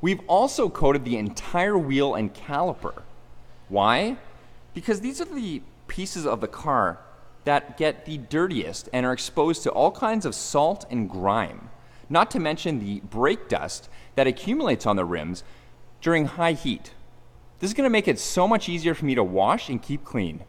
We've also coated the entire wheel and caliper. Why? Because these are the pieces of the car that get the dirtiest and are exposed to all kinds of salt and grime, not to mention the brake dust that accumulates on the rims during high heat. This is going to make it so much easier for me to wash and keep clean.